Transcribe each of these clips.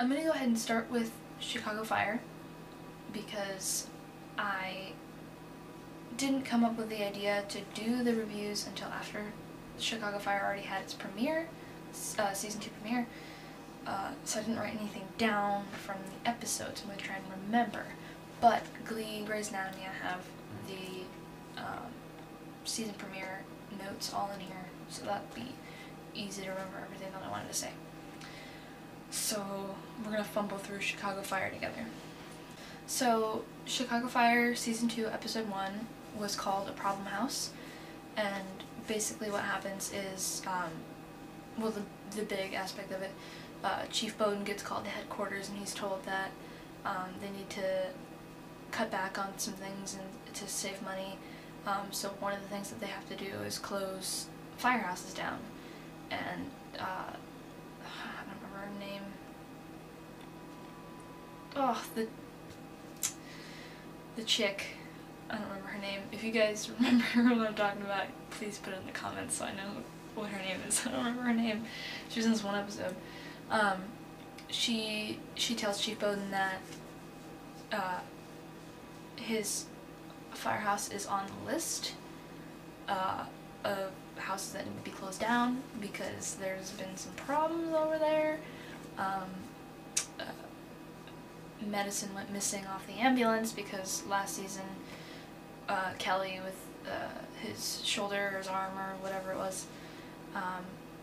I'm gonna go ahead and start with Chicago Fire because I didn't come up with the idea to do the reviews until after Chicago Fire already had its premiere, season 2 premiere, so I didn't write anything down from the episodes. I'm going to try and remember, but Glee, Grey's Anatomy, I have the season premiere notes all in here, so that'd be easy to remember everything that I wanted to say. So we're going to fumble through Chicago Fire together. So Chicago Fire season 2 episode 1 was called A Problem House, and basically what happens is, well, the big aspect of it, Chief Boden gets called to headquarters and he's told that they need to cut back on some things and to save money, so one of the things that they have to do is close firehouses down. And I don't remember her name. Oh, the chick, I don't remember her name. If you guys remember what I'm talking about, please put it in the comments so I know what her name is. I don't remember her name. She was in this one episode. She tells Chief Boden that his firehouse is on the list of houses that need to be closed down because there's been some problems over there. Medicine went missing off the ambulance because last season Kelly with his shoulder or his arm or whatever it was,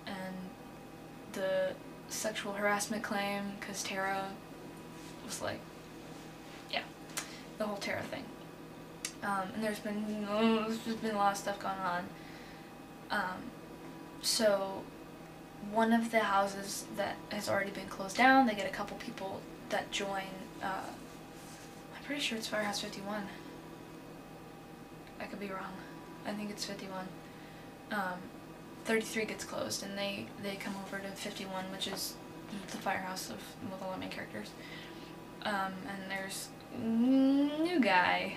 and the sexual harassment claim because Tara was like, yeah, the whole Tara thing, and there's been a lot of stuff going on. So one of the houses that has already been closed down, they get a couple people that join, I'm pretty sure it's Firehouse 51. I could be wrong. I think it's 51. 33 gets closed and they come over to 51, which is the firehouse of the main characters. And there's new guy.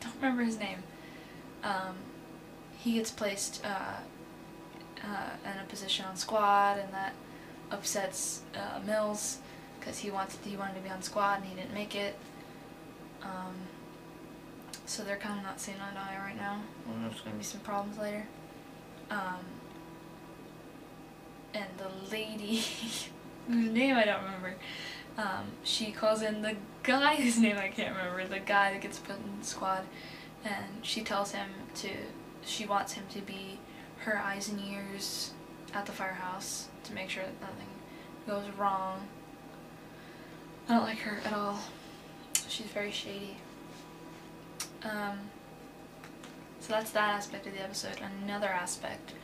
Don't remember his name. He gets placed in a position on squad, and that upsets Mills, because he wanted to be on squad and he didn't make it. So they're kind of not seeing eye to eye right now. There's going to be some problems later. And the lady whose name I don't remember, she calls in the guy whose name I can't remember, the guy that gets put in the squad, and she tells him she wants him to be her eyes and ears at the firehouse to make sure that nothing goes wrong. I don't like her at all. She's very shady. So that's that aspect of the episode. Another aspect.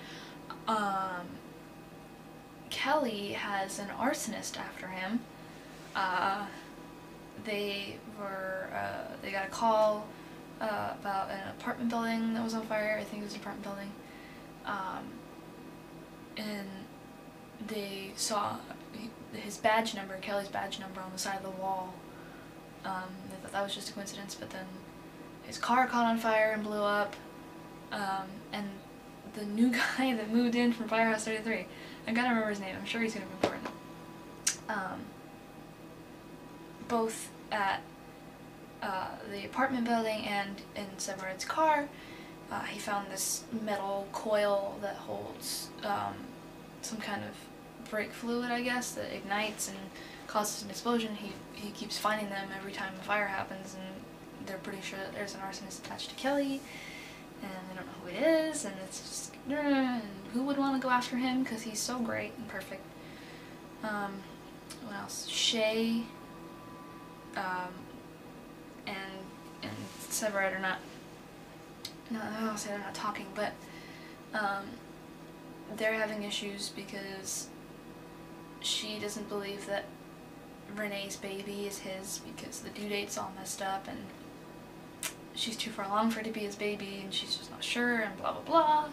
Kelly has an arsonist after him. They got a call about an apartment building that was on fire. I think it was an apartment building. And they saw his badge number, Kelly's badge number, on the side of the wall. They thought that was just a coincidence, but then his car caught on fire and blew up, and the new guy that moved in from Firehouse 33, I gotta remember his name, I'm sure he's gonna be important, both at the apartment building and in Severide's car, he found this metal coil that holds some kind of brake fluid, I guess, that ignites and causes an explosion. He keeps finding them every time a fire happens, and they're pretty sure that there's an arsonist attached to Kelly, and they don't know who it is, and it's just, and who would want to go after him because he's so great and perfect. What else? Shay and Severide are not, no, I don't say they're not talking, but they're having issues because she doesn't believe that Renee's baby is his because the due date's all messed up and she's too far along for it to be his baby and she's just not sure and blah blah blah.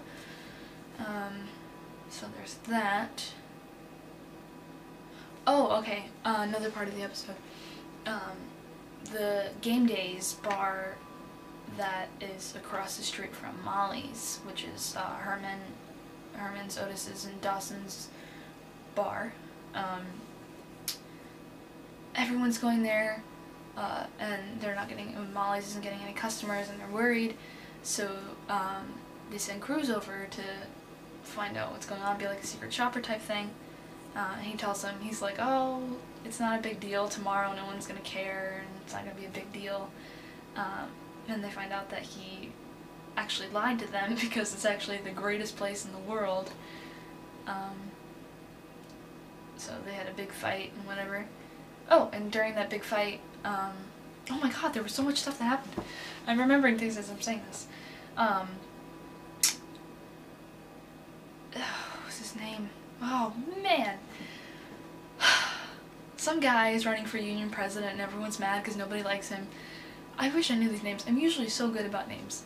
So there's that. Oh, okay, another part of the episode. The Gamedays bar that is across the street from Molly's, which is Herman's, Otis's, and Dawson's bar. everyone's going there, and they're not getting, Molly's isn't getting any customers, and they're worried. So they send crews over to find out what's going on, be like a secret shopper type thing. And he tells them, he's like, oh, it's not a big deal, tomorrow no one's gonna care, and it's not gonna be a big deal. And they find out that he actually lied to them because it's actually the greatest place in the world. So they had a big fight and whatever. Oh, and during that big fight, oh my god, there was so much stuff that happened. I'm remembering things as I'm saying this. What's his name? Oh man. Some guy is running for union president and everyone's mad because nobody likes him. I wish I knew these names. I'm usually so good about names.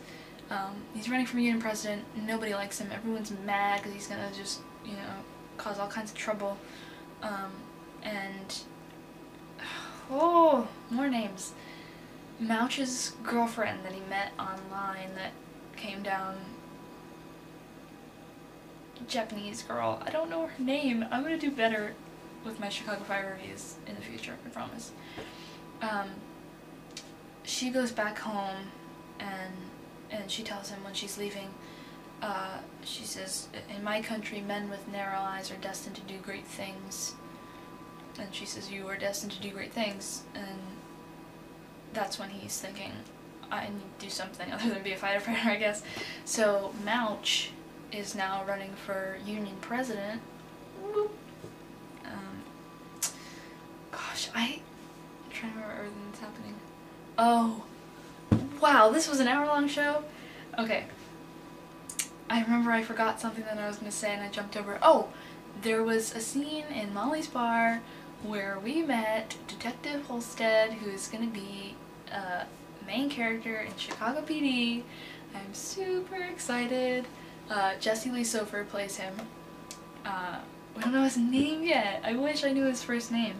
He's running for union president, nobody likes him, everyone's mad because he's gonna just, you know, cause all kinds of trouble. And oh, more names. Mouch's girlfriend that he met online that came down, Japanese girl. I don't know her name. I'm gonna do better with my Chicago Fire reviews in the future, I promise. She goes back home and she tells him when she's leaving, she says, in my country, men with narrow eyes are destined to do great things. And she says, you are destined to do great things. And that's when he's thinking, I need to do something other than be a firefighter, I guess. So Mouch is now running for union president. Gosh, I'm trying to remember everything that's happening. Oh, wow, this was an hour-long show? Okay. I remember I forgot something that I was going to say and I jumped over. Oh, there was a scene in Molly's bar where we met Detective Holstead, who is going to be a main character in Chicago PD. I'm super excited. Jesse Lee Sofer plays him. We don't know his name yet. I wish I knew his first name.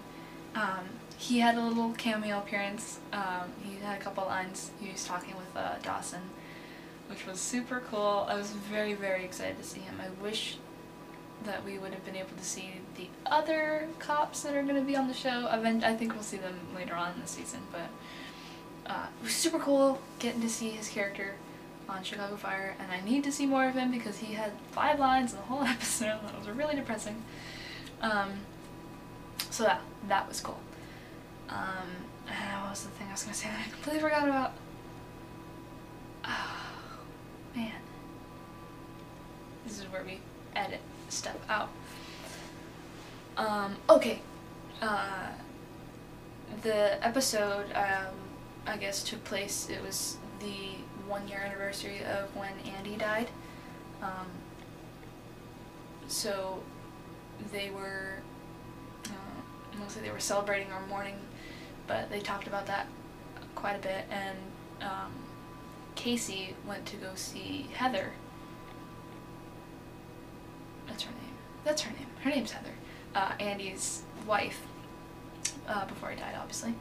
He had a little cameo appearance. He had a couple lines. He was talking with Dawson, which was super cool. I was very, very excited to see him. I wish that we would have been able to see the other cops that are going to be on the show. I think we'll see them later on in the season, but it was super cool getting to see his character on Chicago Fire, and I need to see more of him because he had 5 lines in the whole episode and that was really depressing. So that was cool. And what was the thing I was going to say that I completely forgot about? Oh, man. This is where we edit stuff out. Okay. The episode, I guess, took place, it was the one-year anniversary of when Andy died. So they were, mostly they were celebrating or mourning, but they talked about that quite a bit, and Casey went to go see Heather. That's her name. That's her name. Her name's Heather. Andy's wife, before he died, obviously.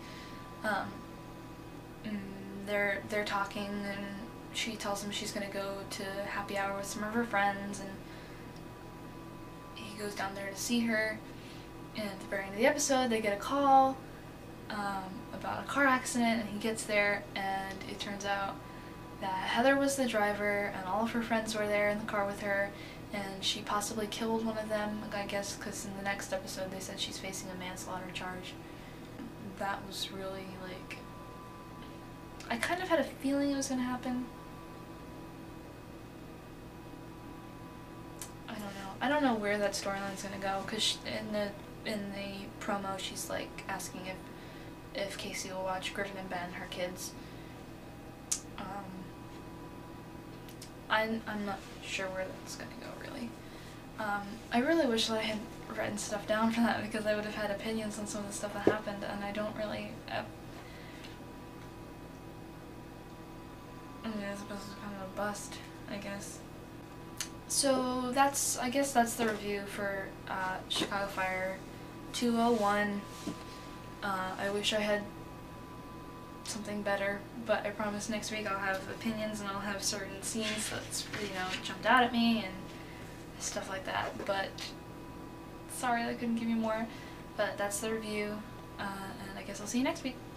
They're talking, and she tells him she's gonna go to happy hour with some of her friends, and he goes down there to see her. And at the very end of the episode, they get a call about a car accident, and he gets there, and it turns out that Heather was the driver, and all of her friends were there in the car with her, and she possibly killed one of them, I guess, because in the next episode they said she's facing a manslaughter charge. That was really, like, I kind of had a feeling it was going to happen. I don't know. I don't know where that storyline's going to go, because in the promo she's like asking if Casey will watch Griffin and Ben, her kids. I'm not sure where that's going to go, really. I really wish that I had written stuff down for that, because I would have had opinions on some of the stuff that happened, and I don't really... I mean, it's supposed to be kind of a bust, I guess. So that's, I guess that's the review for Chicago Fire 201. I wish I had something better, but I promise next week I'll have opinions and I'll have certain scenes that's, you know, jumped out at me and stuff like that. But sorry I couldn't give you more, but that's the review, and I guess I'll see you next week.